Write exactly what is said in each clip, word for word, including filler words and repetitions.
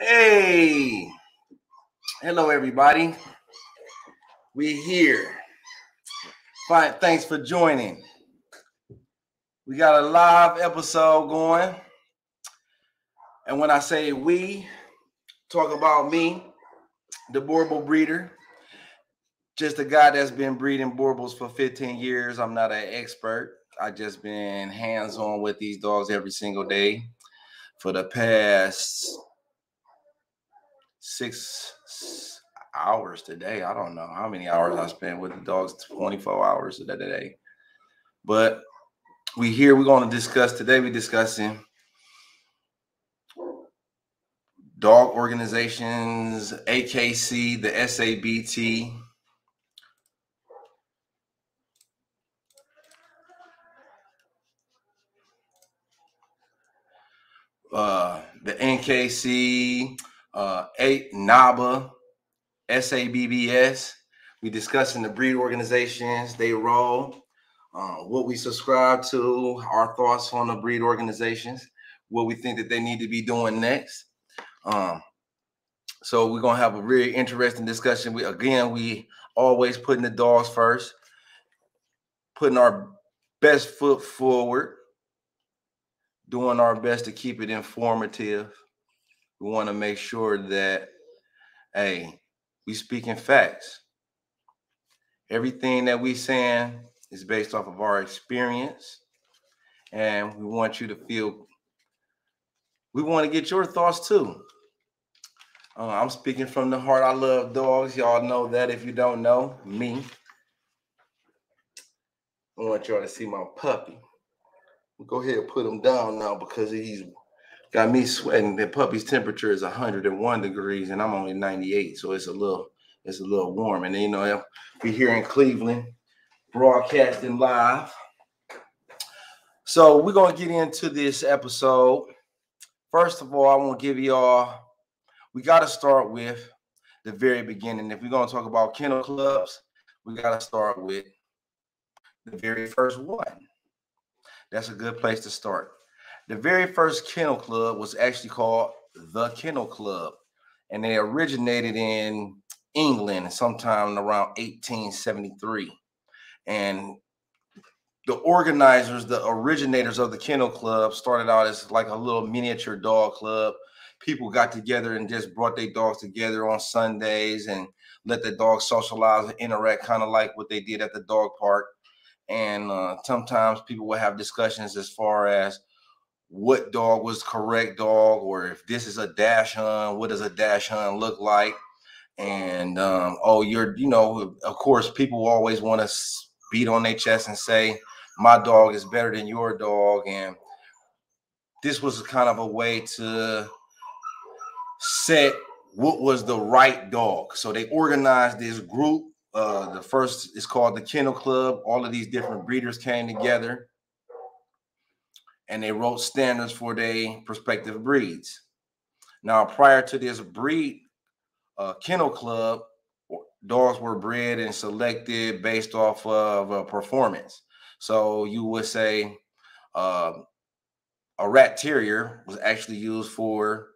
Hey, hello everybody. We're here. Fine, thanks for joining. We got a live episode going. And when I say we, talk about me, the Boerboel breeder, just a guy that's been breeding Boerboels for fifteen years. I'm not an expert. I just been hands-on with these dogs every single day for the past six hours today. I don't know how many hours I spent with the dogs, twenty-four hours a day. But we here, we're going to discuss today, we're discussing dog organizations, A K C, the S A B T, uh, the N K C, uh, NABBA, S A B B S. We're discussing the breed organizations, their role, uh, what we subscribe to, our thoughts on the breed organizations, what we think that they need to be doing next. Um, so we're going to have a really interesting discussion. We, again, we always putting the dogs first, putting our best foot forward, doing our best to keep it informative. We want to make sure that, hey, we speaking facts. Everything that we saying is based off of our experience, and we want you to feel, we want to get your thoughts too. Uh, I'm speaking from the heart. I love dogs. Y'all know that. If you don't know me, I want y'all to see my puppy. We'll go ahead and put him down now because he's got me sweating. The puppy's temperature is one hundred one degrees and I'm only ninety-eight. So it's a little, it's a little warm. And then, you know, we're here in Cleveland broadcasting live. So we're going to get into this episode. First of all, I want to give y'all, we got to start with the very beginning. If we're going to talk about kennel clubs, we got to start with the very first one. That's a good place to start. The very first kennel club was actually called The Kennel Club, and they originated in England sometime around eighteen seventy-three. And the organizers, the originators of the Kennel Club started out as like a little miniature dog club. People got together and just brought their dogs together on Sundays and let the dogs socialize and interact, kind of like what they did at the dog park. And uh, sometimes people would have discussions as far as what dog was correct dog, or if this is a dash hound, what does a dash hound look like? And, um, oh, you're, you know, of course, people always want to beat on their chest and say, my dog is better than your dog. And this was kind of a way to set what was the right dog. So they organized this group. Uh, the first is called the Kennel Club. All of these different breeders came together and they wrote standards for their prospective breeds. Now, prior to this breed uh, Kennel Club, dogs were bred and selected based off of uh, performance. So you would say uh, a rat terrier was actually used for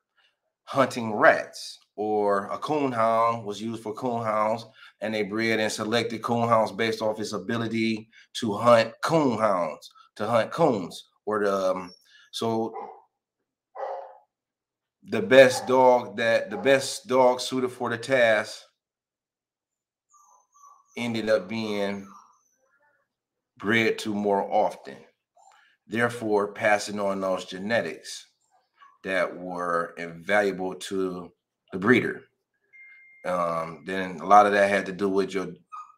hunting rats, or a coonhound was used for coonhounds, and they bred and selected coonhounds based off its ability to hunt coonhounds, to hunt coons, or the um, so the best dog that the best dog suited for the task ended up being bred to more often, therefore passing on those genetics that were invaluable to the breeder. Um, then a lot of that had to do with your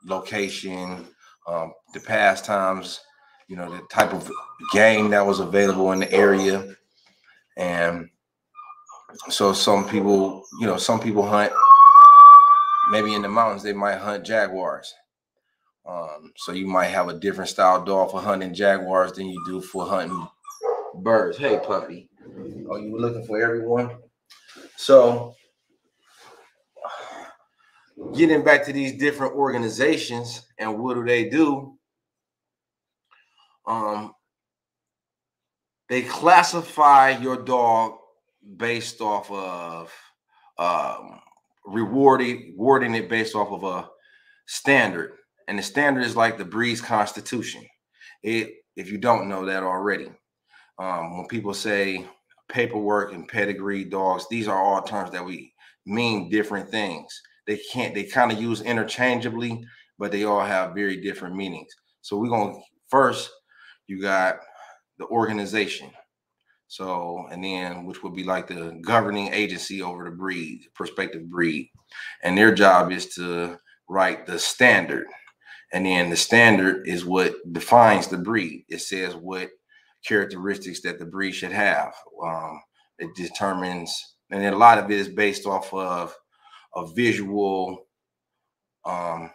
location, um, the pastimes, you know, the type of game that was available in the area. And so some people, you know, some people hunt, maybe in the mountains, they might hunt jaguars. Um, so you might have a different style dog for hunting jaguars than you do for hunting birds. Hey, puppy. Oh, you were looking for everyone? So getting back to these different organizations and what do they do? Um, they classify your dog based off of um, rewarding, rewarding it based off of a standard. And the standard is like the breed's constitution. It, if you don't know that already, um, when people say paperwork and pedigree dogs, these are all terms that we mean different things. They can't, they kind of use interchangeably, but they all have very different meanings. So we're going to first, you got the organization. So, and then which would be like the governing agency over the breed, prospective breed. And their job is to write the standard. And then the standard is what defines the breed. It says what characteristics that the breed should have. Um, it determines, and a lot of it is based off of a visual um,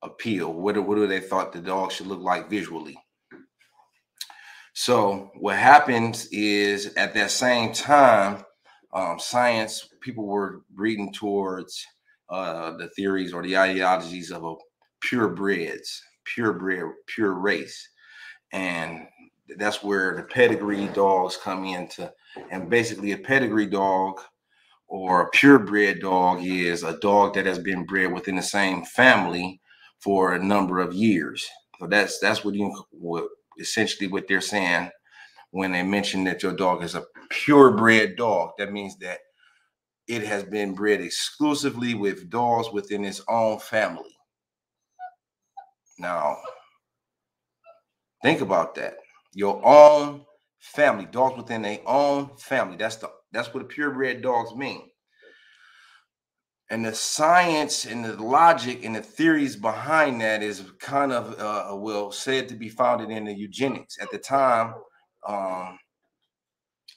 appeal. What, what do they thought the dog should look like visually? So what happens is at that same time, um, science, people were reading towards uh, the theories or the ideologies of a purebreds, purebred, pure race. And that's where the pedigree dogs come into, and basically a pedigree dog or a purebred dog is a dog that has been bred within the same family for a number of years. So that's that's what you what essentially what they're saying when they mention that your dog is a purebred dog. That means that it has been bred exclusively with dogs within its own family. Now, think about that. Your own family, dogs within their own family. That's the that's what the purebred dogs mean. And the science and the logic and the theories behind that is kind of uh, well said to be founded in the eugenics at the time. Um,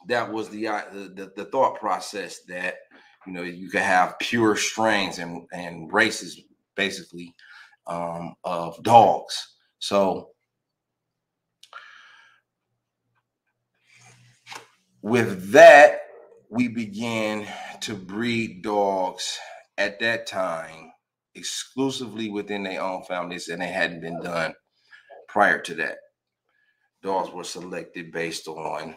that was the, uh, the the thought process that you know you could have pure strains and and races basically um, of dogs. So with that, we began to breed dogs at that time exclusively within their own families, and it hadn't been done prior to that. Dogs were selected based on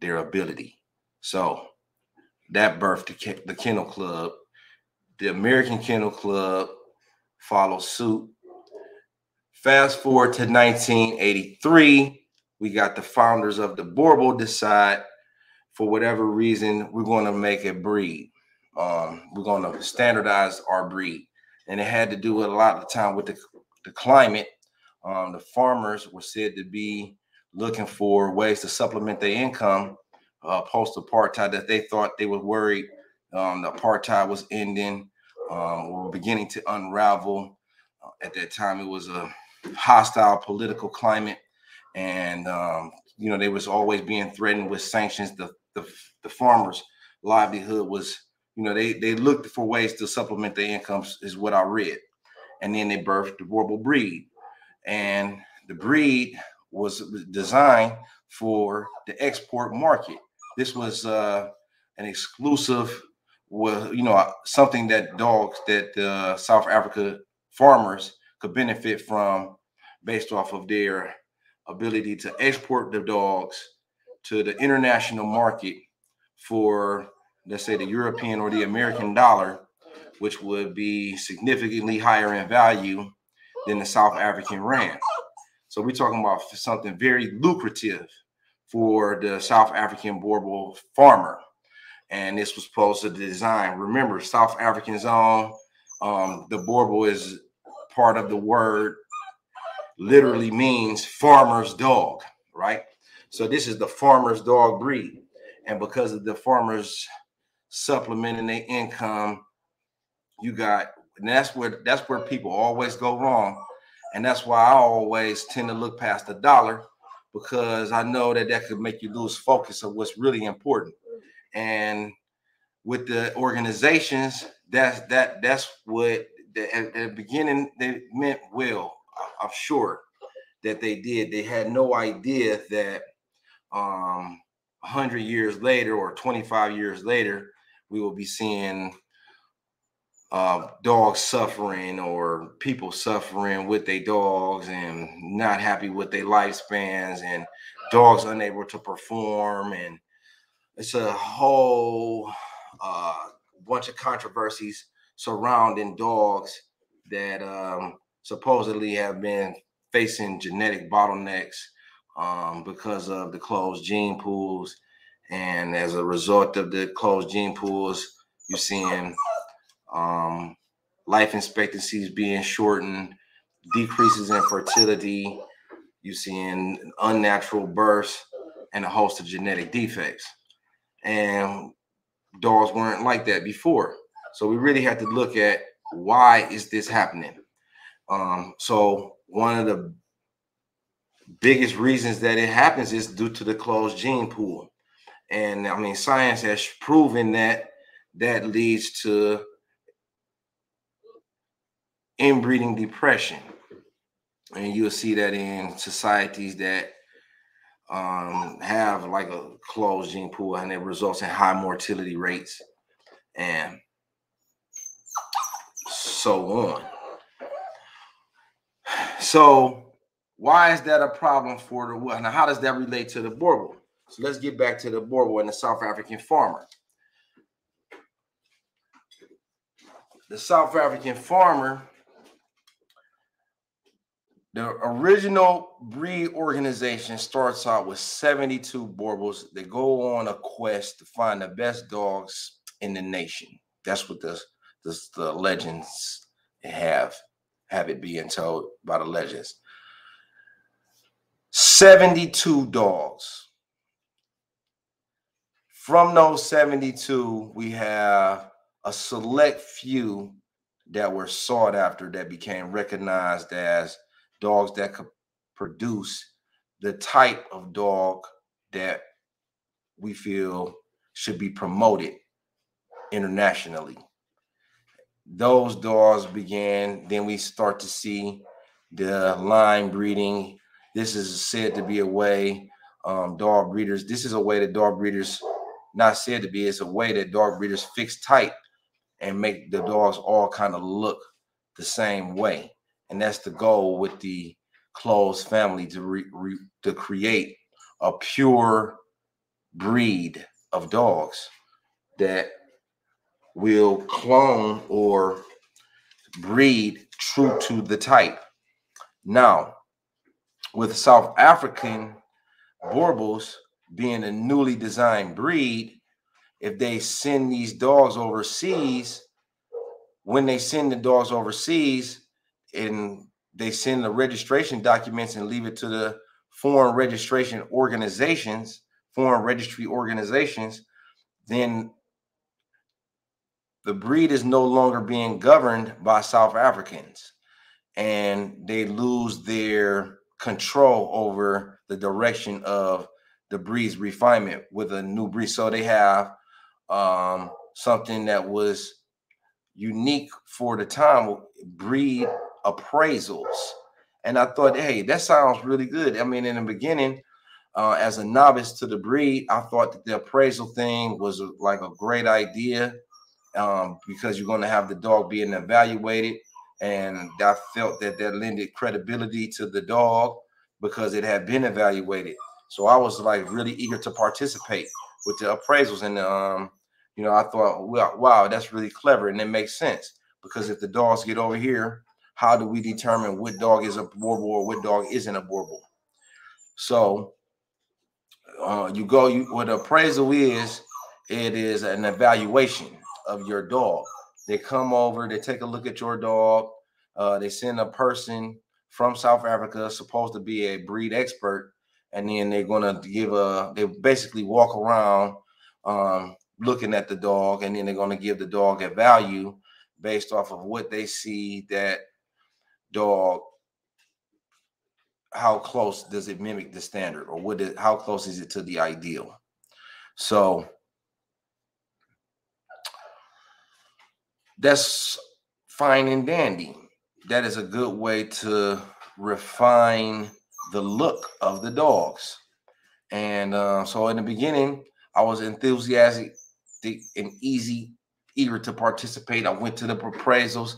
their ability. So that birthed the Kennel Club. The American Kennel Club followed suit. Fast forward to nineteen eighty-three, we got the founders of the Boerboel decide, for whatever reason, we're going to make a breed. Um, we're going to standardize our breed. And it had to do with a lot of time with the, the climate. Um, the farmers were said to be looking for ways to supplement their income uh, post-apartheid, that they thought they were worried um, the apartheid was ending um, or beginning to unravel. Uh, at that time, it was a hostile political climate. And, um, you know, they was always being threatened with sanctions. The The, the farmers' livelihood was, you know, they, they looked for ways to supplement their incomes is what I read. And then they birthed the Boerboel breed. And the breed was designed for the export market. This was uh, an exclusive, well, you know, something that dogs that uh, South Africa farmers could benefit from based off of their ability to export the dogs to the international market for, let's say, the European or the American dollar, which would be significantly higher in value than the South African rand. So we're talking about something very lucrative for the South African Boerboel farmer. And this was supposed to design. Remember, South African's own, um, the Boerboel is part of the word, literally means farmer's dog, right? So this is the farmer's dog breed. And because of the farmers supplementing their income, you got, and that's where, that's where people always go wrong. And that's why I always tend to look past the dollar, because I know that that could make you lose focus of what's really important. And with the organizations, that's, that, that's what the, at the beginning they meant well, I'm sure that they did. They had no idea that Um, one hundred years later or twenty-five years later, we will be seeing uh, dogs suffering or people suffering with their dogs and not happy with their lifespans and dogs unable to perform, and it's a whole uh, bunch of controversies surrounding dogs that um, supposedly have been facing genetic bottlenecks um, because of the closed gene pools. And as a result of the closed gene pools, you're seeing um, life expectancies being shortened, decreases in fertility, you're seeing unnatural births, and a host of genetic defects. And dogs weren't like that before. So we really had to look at, why is this happening? Um, so one of the biggest reasons that it happens is due to the closed gene pool. And I mean, science has proven that that leads to inbreeding depression. And you'll see that in societies that um, have like a closed gene pool, and it results in high mortality rates and so on. So why is that a problem for the what? Now, how does that relate to the Boerboel? So let's get back to the Boerboel and the South African farmer. The South African farmer, the original breed organization starts out with seventy-two Boerboels that go on a quest to find the best dogs in the nation. That's what the, the, the legends have, have it being told by the legends. seventy-two dogs. From those seventy-two, we have a select few that were sought after, that became recognized as dogs that could produce the type of dog that we feel should be promoted internationally. Those dogs began, then we start to see the line breeding. This is said to be a way um, dog breeders, this is a way that dog breeders Not said to be, it's a way that dog breeders fix type and make the dogs all kind of look the same way. And that's the goal with the closed family, to, re, re, to create a pure breed of dogs that will clone or breed true to the type. Now, with South African Boerboels being a newly designed breed, if they send these dogs overseas, when they send the dogs overseas and they send the registration documents and leave it to the foreign registration organizations, foreign registry organizations, then the breed is no longer being governed by South Africans, and they lose their control over the direction of the breed's refinement with a new breed. So they have um, something that was unique for the time, breed appraisals. And I thought, hey, that sounds really good. I mean, in the beginning, uh, as a novice to the breed, I thought that the appraisal thing was a, like a great idea um, because you're going to have the dog being evaluated. And I felt that that lended credibility to the dog because it had been evaluated. So I was like really eager to participate with the appraisals. And, um, you know, I thought, well, wow, that's really clever. And it makes sense, because if the dogs get over here, how do we determine what dog is a Boerboel or what dog isn't a Boerboel? So uh, you go, you, what appraisal is, it is an evaluation of your dog. They come over, they take a look at your dog. Uh, they send a person from South Africa, supposed to be a breed expert. And then they're going to give a, they basically walk around um, looking at the dog, and then they're going to give the dog a value based off of what they see that dog, how close does it mimic the standard, or what is, how close is it to the ideal? So that's fine and dandy. That is a good way to refine the look of the dogs. And uh, so in the beginning, I was enthusiastic and easy, eager to participate. I went to the appraisals,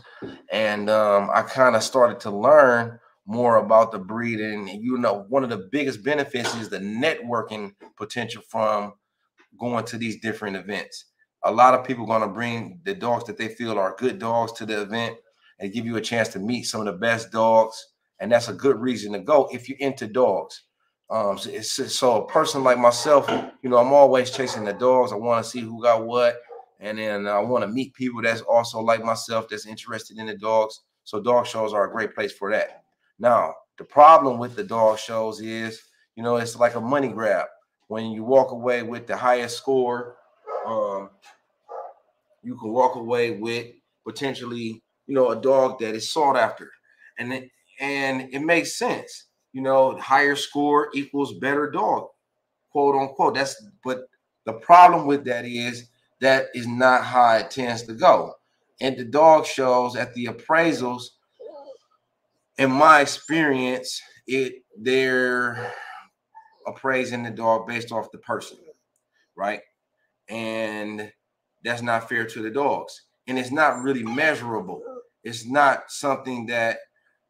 and um, I kind of started to learn more about the breed. And, you know, one of the biggest benefits is the networking potential from going to these different events. A lot of people are going to bring the dogs that they feel are good dogs to the event and give you a chance to meet some of the best dogs. And that's a good reason to go if you're into dogs. Um, so, it's, so a person like myself, you know, I'm always chasing the dogs. I want to see who got what. And then I want to meet people that's also like myself that's interested in the dogs. So dog shows are a great place for that. Now, the problem with the dog shows is, you know, it's like a money grab. When you walk away with the highest score, um, you can walk away with potentially, you know, a dog that is sought after. And it, and it makes sense. You know, higher score equals better dog, quote unquote. That's, but the problem with that is that is not how it tends to go. And the dog shows at the appraisals, in my experience, it they're appraising the dog based off the person, right? And that's not fair to the dogs. And it's not really measurable. It's not something that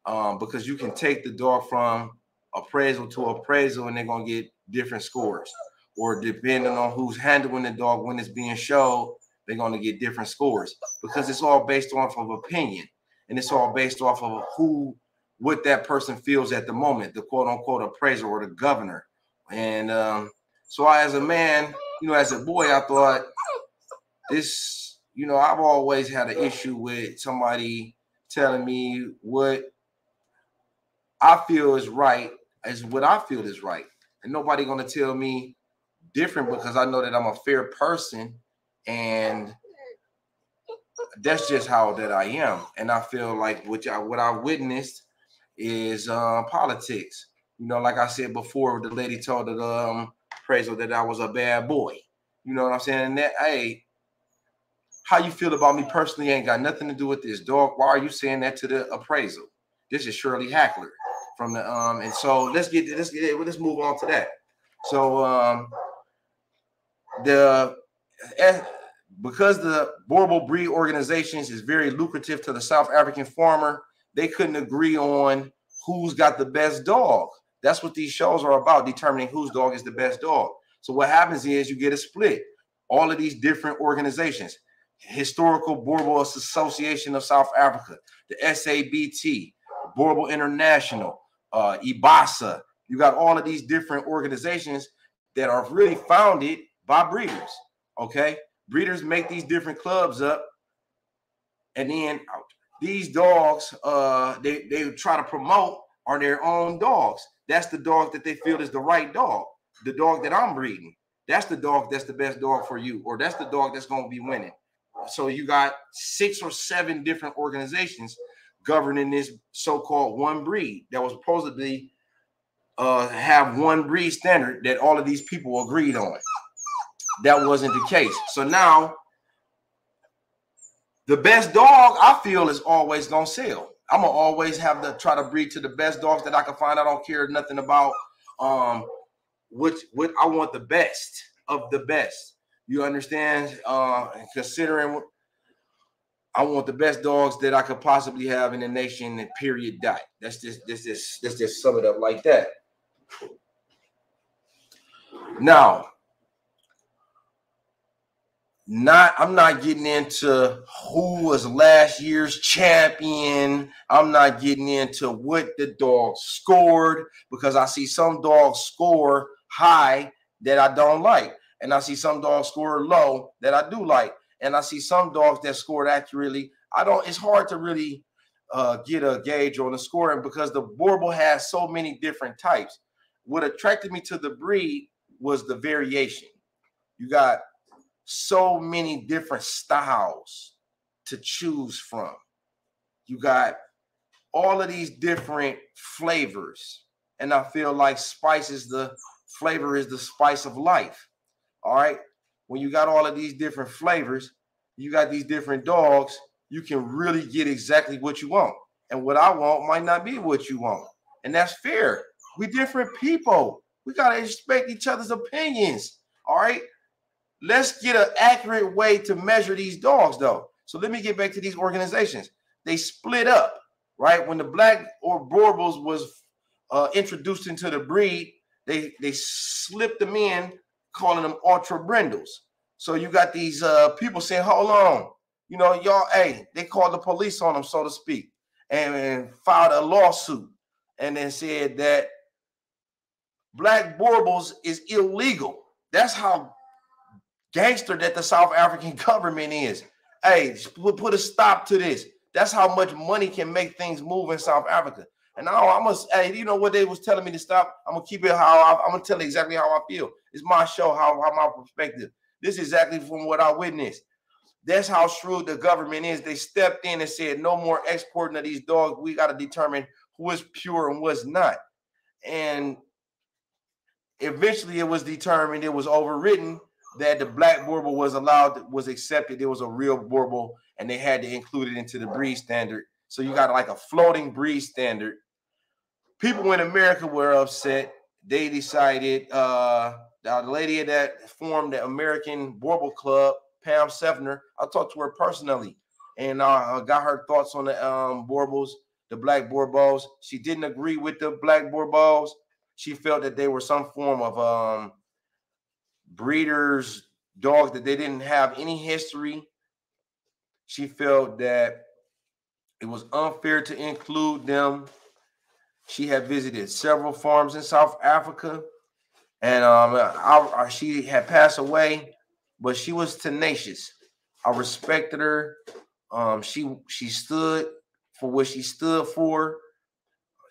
Um, because you can take the dog from appraisal to appraisal and they're going to get different scores, or depending on who's handling the dog when it's being showed, they're going to get different scores, because it's all based off of opinion and it's all based off of who, what that person feels at the moment, the quote unquote appraiser or the governor. And um, so I, as a man, you know, as a boy, I thought this, you know, I've always had an issue with somebody telling me what I feel is right is what I feel is right. And nobody gonna tell me different, because I know that I'm a fair person, and that's just how that I am. And I feel like what I, what I witnessed is uh, politics. You know, like I said before, the lady told the um, appraiser that I was a bad boy. You know what I'm saying? And that, hey, how you feel about me personally ain't got nothing to do with this dog. Why are you saying that to the appraisal? This is Shirley Hackler. From the um and so let's get let's get let's move on to that. So um the as, because the Boerboel breed organizations is very lucrative to the South African farmer, they couldn't agree on who's got the best dog. That's what these shows are about, determining whose dog is the best dog. So what happens is you get a split. All of these different organizations: Historical Boerboel Association of South Africa, the S A B T, Boerboel International, Uh, IBASA. You got all of these different organizations that are really founded by breeders. Okay, breeders make these different clubs up, and then these dogs, uh, they they try to promote are their own dogs. That's the dog that they feel is the right dog, the dog that I'm breeding. That's the dog that's the best dog for you, or that's the dog that's going to be winning. So you got six or seven different organizations governing this so-called one breed that was supposedly uh, have one breed standard that all of these people agreed on. That wasn't the case. So now the best dog, I feel, is always going to sell. I'm going to always have to try to breed to the best dogs that I can find. I don't care nothing about um, which, what I want the best of the best. You understand? Uh, considering what I want the best dogs that I could possibly have in the nation, and period, dot. That's just, that's just, that's just sum it up like that. Now, not, I'm not getting into who was last year's champion. I'm not getting into what the dog scored, because I see some dogs score high that I don't like. And I see some dogs score low that I do like. And I see some dogs that scored accurately. I don't, it's hard to really uh, get a gauge on the scoring, because the Boerboel has so many different types. What attracted me to the breed was the variation. You got so many different styles to choose from. You got all of these different flavors. And I feel like spice is the flavor is the spice of life. All right. When you got all of these different flavors, you got these different dogs, you can really get exactly what you want. And what I want might not be what you want. And that's fair. We different people. We got to respect each other's opinions. All right. Let's get an accurate way to measure these dogs, though. So let me get back to these organizations. They split up, right? When the black or Boerboels was uh, introduced into the breed, they they slipped them in, calling them ultra brindles. So you got these uh, people saying, hold on, you know, y'all, hey, they called the police on them, so to speak, and, and filed a lawsuit and then said that black Boerboels is illegal. That's how gangster that the South African government is. Hey, put a stop to this. That's how much money can make things move in South Africa. And now I'm gonna, hey, you know what they was telling me to stop? I'm gonna keep it how I, I'm gonna tell you exactly how I feel. It's my show, how, how my perspective. This is exactly from what I witnessed. That's how shrewd the government is. They stepped in and said, no more exporting of these dogs. We got to determine who is pure and what's not. And eventually it was determined, it was overridden, that the black Boerboel was allowed, was accepted. It was a real Boerboel, and they had to include it into the breed standard. So you got like a floating breed standard. People in America were upset. They decided, uh, the lady that formed the American Boerboel Club, Pam Sevenner, I talked to her personally, and I uh, got her thoughts on the um, Boerboels, the black Boerboels. She didn't agree with the black Boerboels. She felt that they were some form of um, breeders, dogs that they didn't have any history. She felt that it was unfair to include them. She had visited several farms in South Africa, and um, I, I, she had passed away, but she was tenacious. I respected her. Um, she, she stood for what she stood for.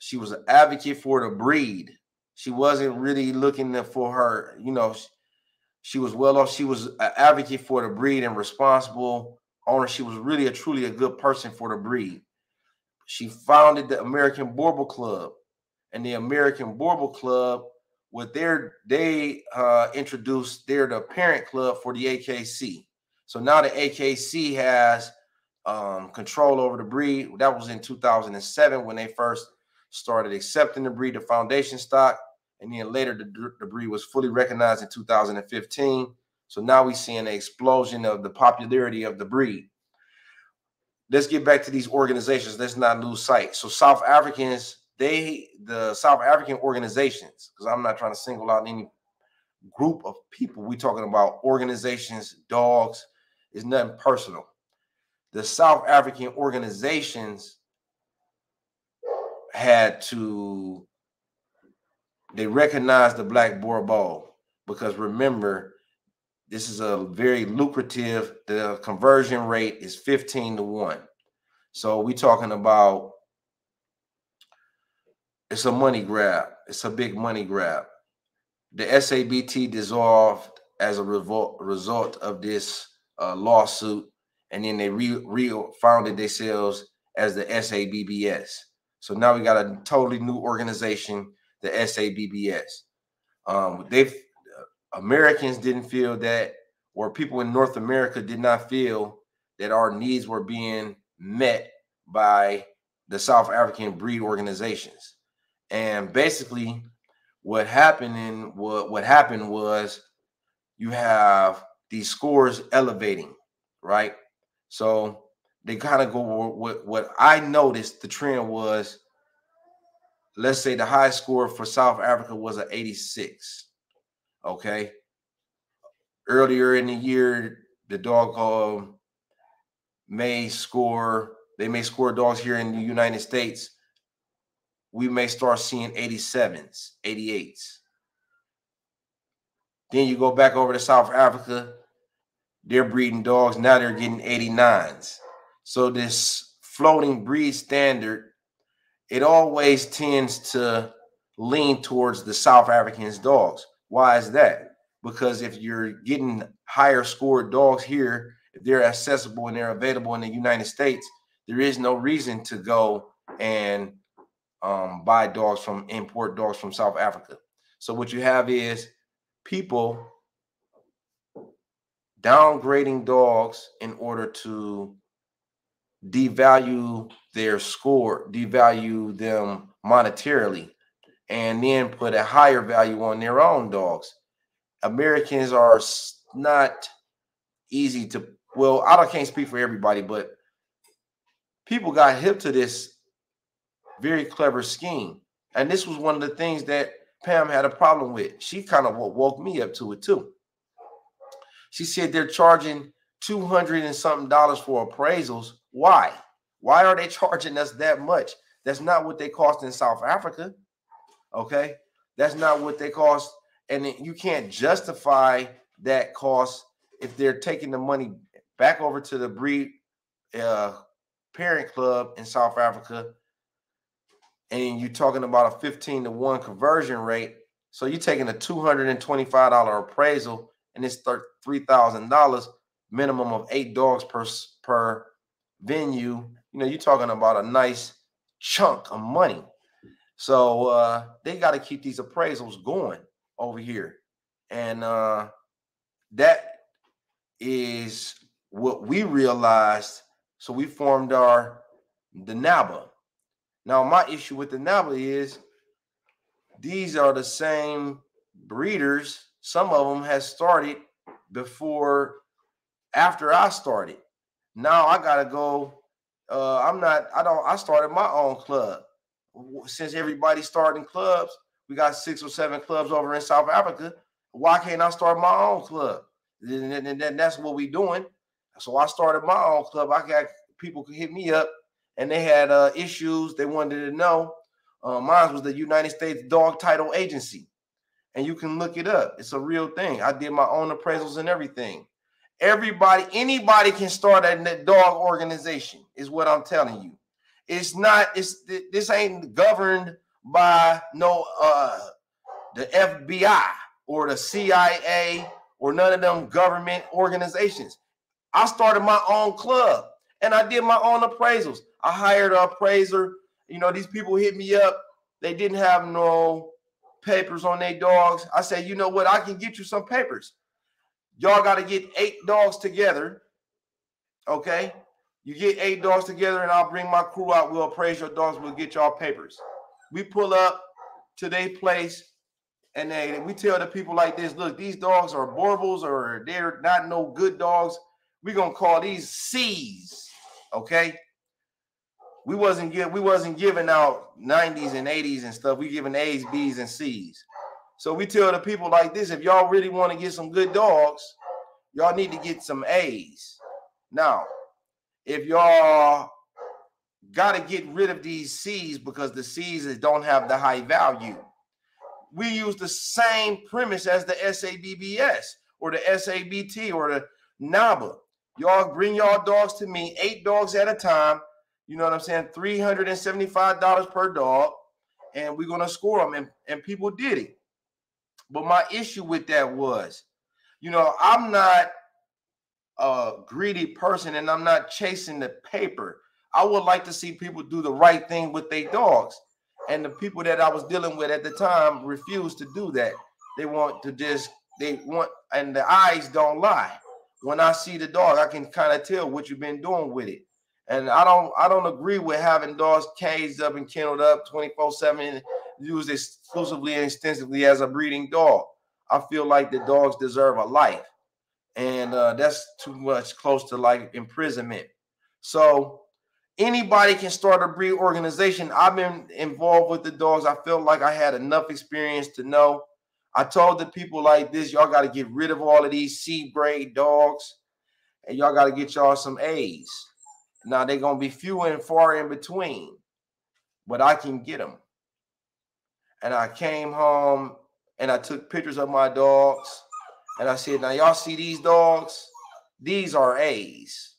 She was an advocate for the breed. She wasn't really looking for her, you know, she, she was well off. She was an advocate for the breed and responsible owner. She was really a truly a good person for the breed. She founded the American Boerboel Club, and the American Boerboel Club, with their they uh, introduced their the parent club for the A K C. So now the A K C has um, control over the breed. That was in two thousand seven when they first started accepting the breed, the foundation stock. And then later, the, the breed was fully recognized in two thousand fifteen. So now we're seeing an explosion of the popularity of the breed. Let's get back to these organizations. Let's not lose sight. So South Africans, they, the South African organizations, because I'm not trying to single out any group of people. We're talking about organizations, dogs. It's nothing personal. The South African organizations had to... They recognize the black Boerboel because, remember, this is a very lucrative. The conversion rate is fifteen to one. So we're talking about it's a money grab. It's a big money grab. The S A B T dissolved as a result of this uh, lawsuit, and then they re re-founded themselves as the S A B B S. So now we got a totally new organization, the S A B B S. Um, they uh, Americans didn't feel that, or people in North America did not feel that our needs were being met by the South African breed organizations. And basically, what happened in what what happened was you have these scores elevating, right? So they kind of go. What what I noticed the trend was. Let's say the high score for South Africa was an eighty-six. Okay. Earlier in the year, the dog um, may score, they may score dogs here in the United States. We may start seeing eighty-sevens, eighty-eights. Then you go back over to South Africa, they're breeding dogs. Now they're getting eighty-nines. So this floating breed standard, it always tends to lean towards the South Africans' dogs. Why is that? Because if you're getting higher scored dogs here, if they're accessible and they're available in the United States, there is no reason to go and um, buy dogs from, import dogs from South Africa. So what you have is people downgrading dogs in order to devalue their score, devalue them monetarily, and then put a higher value on their own dogs. Americans are not easy to, well, I can't speak for everybody, but people got hip to this very clever scheme. And this was one of the things that Pam had a problem with. She kind of woke me up to it too. She said they're charging two hundred and something dollars for appraisals. Why? Why are they charging us that much? That's not what they cost in South Africa. Okay. That's not what they cost. And you can't justify that cost if they're taking the money back over to the breed uh, parent club in South Africa. And you're talking about a fifteen to one conversion rate. So you're taking a two hundred and twenty-five dollar appraisal and it's three thousand dollars, minimum of eight dogs per, per venue. You know, you're talking about a nice chunk of money. So uh, they got to keep these appraisals going over here. And uh, that is what we realized. So we formed our, the NABBA. Now, my issue with the NABBA is these are the same breeders. Some of them has started before, after I started. Now I got to go. Uh, I'm not, I don't, I started my own club. Since everybody's starting clubs, we got six or seven clubs over in South Africa. Why can't I start my own club? And then that's what we're doing. So I started my own club. I got people could hit me up. And they had uh, issues they wanted to know. Uh, mine was the United States Dog Title Agency. And you can look it up. It's a real thing. I did my own appraisals and everything. Everybody, anybody can start a dog organization is what I'm telling you. It's not, it's, this ain't governed by no, uh, the F B I or the C I A or none of them government organizations. I started my own club. And I did my own appraisals. I hired an appraiser. You know, these people hit me up. They didn't have no papers on their dogs. I said, you know what? I can get you some papers. Y'all got to get eight dogs together. Okay. You get eight dogs together and I'll bring my crew out. We'll appraise your dogs. We'll get y'all papers. We pull up to their place and they, we tell the people like this, look, these dogs are Boerboels or they're not no good dogs. We're going to call these C's. Okay, we wasn't give, we wasn't giving out nineties and eighties and stuff. We giving A's, B's, and C's. So we tell the people like this: if y'all really want to get some good dogs, y'all need to get some A's. Now, if y'all got to get rid of these C's because the C's don't have the high value, we use the same premise as the S A B B S or the S A B T or the NABBA. Y'all bring y'all dogs to me, eight dogs at a time. You know what I'm saying? three hundred and seventy-five dollars per dog. And we're going to score them. And, and people did it. But my issue with that was, you know, I'm not a greedy person and I'm not chasing the paper. I would like to see people do the right thing with their dogs. And the people that I was dealing with at the time refused to do that. They want to just, they want, and the eyes don't lie. When I see the dog, I can kind of tell what you've been doing with it. And I don't I don't agree with having dogs caged up and kenneled up twenty-four seven and used exclusively and extensively as a breeding dog. I feel like the dogs deserve a life. And uh, that's too much close to like imprisonment. So anybody can start a breed organization. I've been involved with the dogs. I feel like I had enough experience to know. I told the people like this, y'all got to get rid of all of these C grade dogs and y'all got to get y'all some A's. Now, they're going to be few and far in between, but I can get them. And I came home and I took pictures of my dogs and I said, now, y'all see these dogs? These are A's.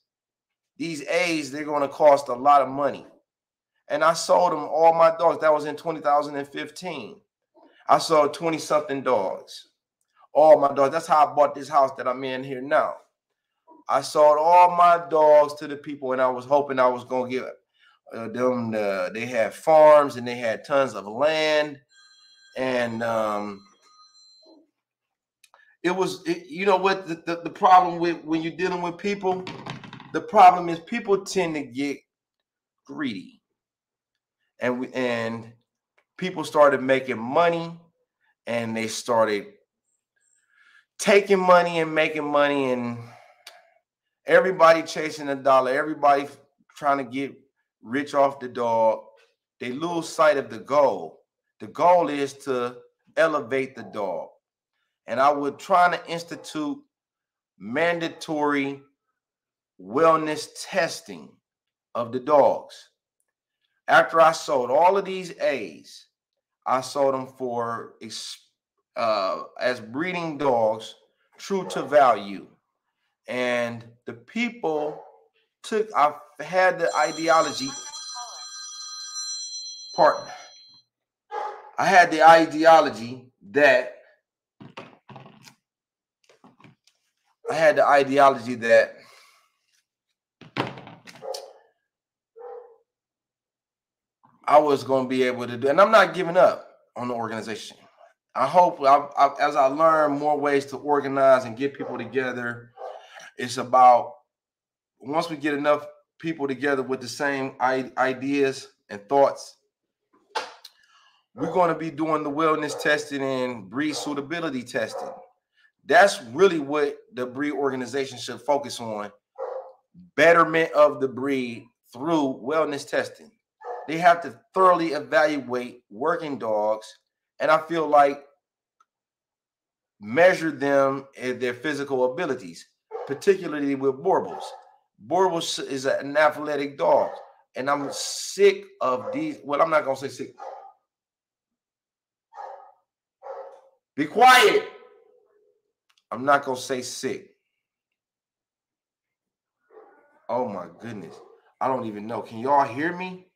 These A's, they're going to cost a lot of money. And I sold them all my dogs. That was in two thousand fifteen. I sold twenty something dogs, all my dogs. That's how I bought this house that I'm in here now. I sold all my dogs to the people, and I was hoping I was going to get uh, them. Uh, they had farms, and they had tons of land. And um, it was, it, you know what, the, the, the problem with when you're dealing with people, the problem is people tend to get greedy. And we, and people started making money and they started taking money and making money and everybody chasing a dollar. Everybody trying to get rich off the dog. they lose sight of the goal. The goal is to elevate the dog. And I would try to institute mandatory wellness testing of the dogs. After I sold all of these A's, I sold them for uh, as breeding dogs, true to value. And the people took, I had the ideology, pardon, I had the ideology that, I had the ideology that I was going to be able to do, and I'm not giving up on the organization. I hope I, I, as I learn more ways to organize and get people together, it's about once we get enough people together with the same ideas and thoughts, we're going to be doing the wellness testing and breed suitability testing. That's really what the breed organization should focus on, betterment of the breed through wellness testing. They have to thoroughly evaluate working dogs, and I feel like measure them in their physical abilities, particularly with Boerboels. Boerboel is an athletic dog, and I'm sick of these. Well, I'm not going to say sick. Be quiet. I'm not going to say sick. Oh, my goodness. I don't even know. Can y'all hear me?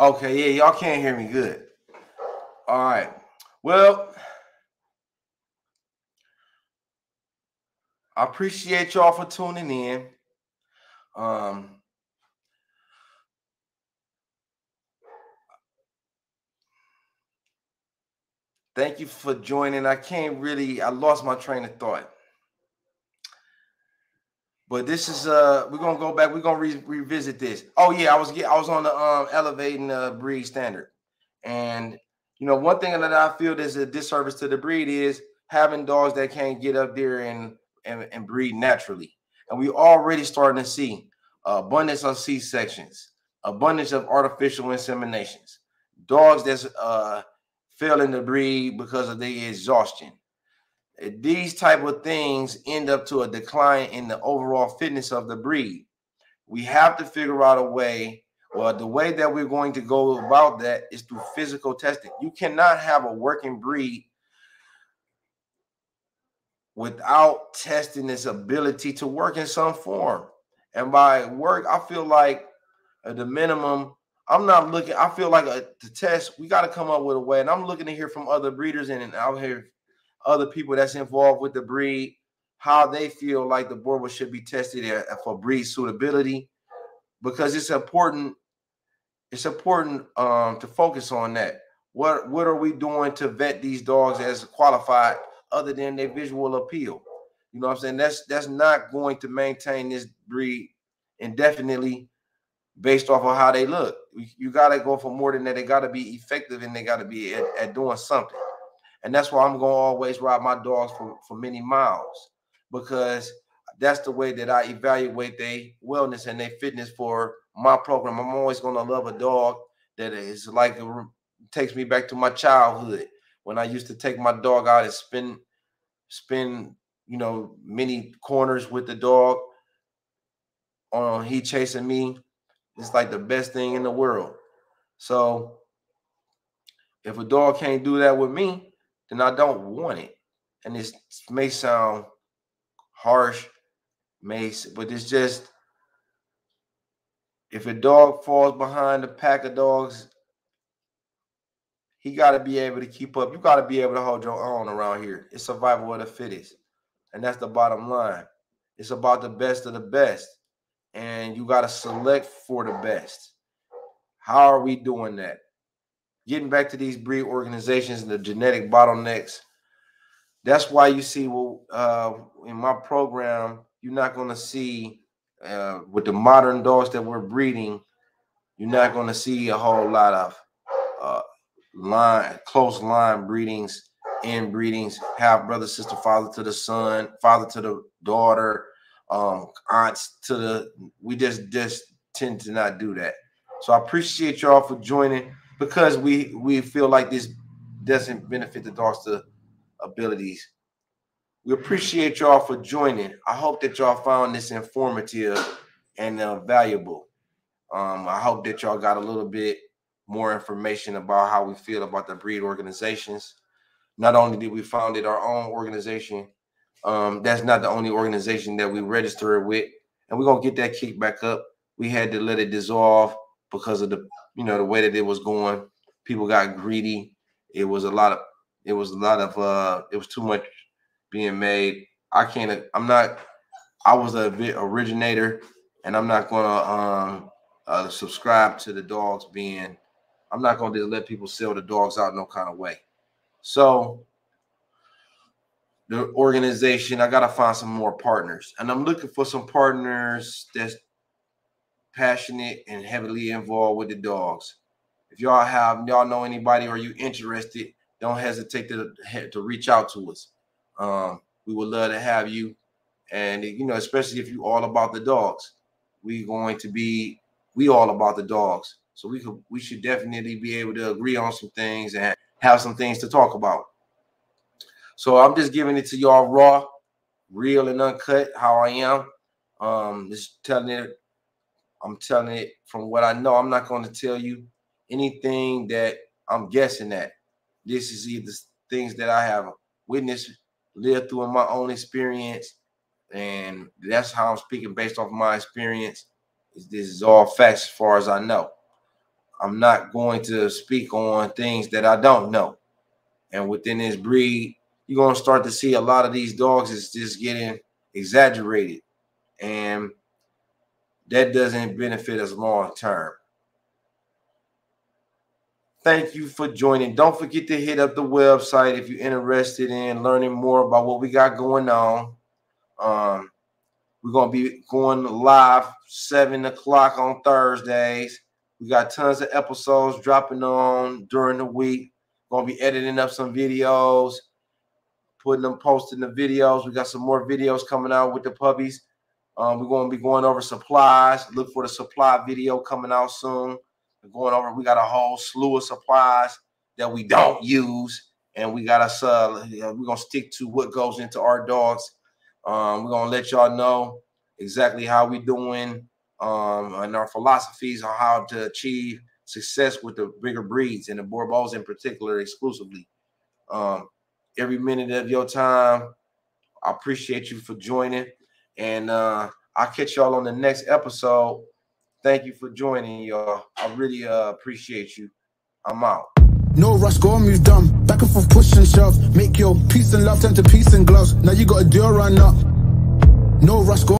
Okay, yeah, y'all can't hear me good. All right. Well, I appreciate y'all for tuning in. Um, thank you for joining. I can't really, I lost my train of thought. But this is uh, we're gonna go back. We're gonna re revisit this. Oh yeah, I was get, I was on the um elevating the breed standard, and you know one thing that I feel is a disservice to the breed is having dogs that can't get up there and and, and breed naturally. And we already starting to see abundance of C-sections, abundance of artificial inseminations, dogs that's uh failing to breed because of the exhaustion. These type of things end up to a decline in the overall fitness of the breed. We have to figure out a way, well, the way that we're going to go about that is through physical testing. You cannot have a working breed without testing its ability to work in some form. And by work, I feel like at the minimum, I'm not looking, I feel like a, the test, we got to come up with a way, and I'm looking to hear from other breeders and out here, other people that's involved with the breed, how they feel like the Boerboel should be tested for breed suitability, because it's important. It's important um, to focus on that. What what are we doing to vet these dogs as qualified, other than their visual appeal? You know what I'm saying? That's that's not going to maintain this breed indefinitely, based off of how they look. You got to go for more than that. They got to be effective, and they got to be at, at doing something. And that's why I'm going to always ride my dogs for, for many miles, because that's the way that I evaluate their wellness and their fitness for my program. I'm always going to love a dog that is like, it takes me back to my childhood when I used to take my dog out and spin, spin, you know, many corners with the dog on he chasing me. It's like the best thing in the world. So if a dog can't do that with me, then I don't want it. And this may sound harsh, may, but it's just, if a dog falls behind a pack of dogs, he got to be able to keep up. You got to be able to hold your own around here. It's survival of the fittest. And that's the bottom line. It's about the best of the best. And you got to select for the best. How are we doing that? Getting back to these breed organizations and the genetic bottlenecks. That's why you see, well, uh, in my program, you're not going to see, uh, with the modern dogs that we're breeding, you're not going to see a whole lot of uh, line, close line breedings, inbreedings, half brother, sister, father to the son, father to the daughter, um, aunts to the, we just, just tend to not do that. So I appreciate y'all for joining, because we, we feel like this doesn't benefit the dog's abilities. We appreciate y'all for joining. I hope that y'all found this informative and uh, valuable. Um, I hope that y'all got a little bit more information about how we feel about the breed organizations. Not only did we founded our own organization, um, that's not the only organization that we registered with, and we're gonna get that kicked back up. We had to let it dissolve because of the, you know, the way that it was going. People got greedy. It was a lot of, it was a lot of, uh, it was too much being made. I can't, I'm not, I was a originator, and I'm not going to um, uh, subscribe to the dogs being, I'm not going to let people sell the dogs out no kind of way. So the organization, I got to find some more partners, and I'm looking for some partners that's passionate and heavily involved with the dogs. If y'all have, y'all know anybody or you interested, don't hesitate to, to reach out to us. Um, we would love to have you. And, you know, especially if you all about the dogs, we going to be, we all about the dogs. So we could, we should definitely be able to agree on some things and have some things to talk about. So I'm just giving it to y'all raw, real and uncut, how I am. Um, just telling it, I'm telling it from what I know. I'm not going to tell you anything that I'm guessing at. This is either things that I have witnessed, lived through in my own experience, and that's how I'm speaking based off my experience. This is all facts as far as I know. I'm not going to speak on things that I don't know. And within this breed, you're going to start to see a lot of these dogs is just getting exaggerated, and that doesn't benefit us long term. Thank you for joining. Don't forget to hit up the website if you're interested in learning more about what we got going on. Um, we're going to be going live seven o'clock on Thursdays. We got tons of episodes dropping on during the week. Going to be editing up some videos, putting them, posting the videos. We got some more videos coming out with the puppies. Um, we're going to be going over supplies. Look for the supply video coming out soon. We're going over, we got a whole slew of supplies that we don't use, and we got us, uh, we're going to stick to what goes into our dogs. Um, we're gonna let y'all know exactly how we doing, um, and our philosophies on how to achieve success with the bigger breeds and the Boerboels in particular, exclusively. Um, every minute of your time, I appreciate you for joining, and uh, I'll catch y'all on the next episode. Thank you for joining, y'all. I really uh, appreciate you. I'm out. No rush, go and move dumb. Back and forth, push and shove. Make your peace and love turn to peace and gloves. Now you gotta do a run up. No rush, go.